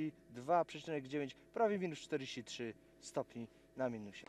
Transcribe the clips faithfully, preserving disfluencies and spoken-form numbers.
minus czterdzieści dwa przecinek dziewięć, prawie minus czterdzieści trzy stopni na minusie.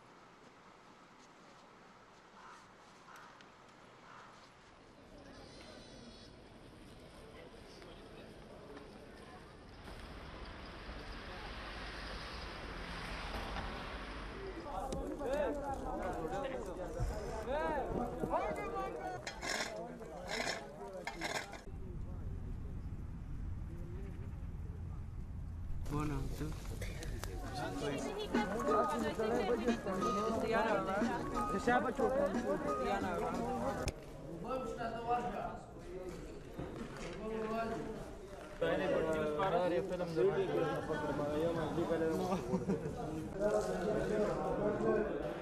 Thank you.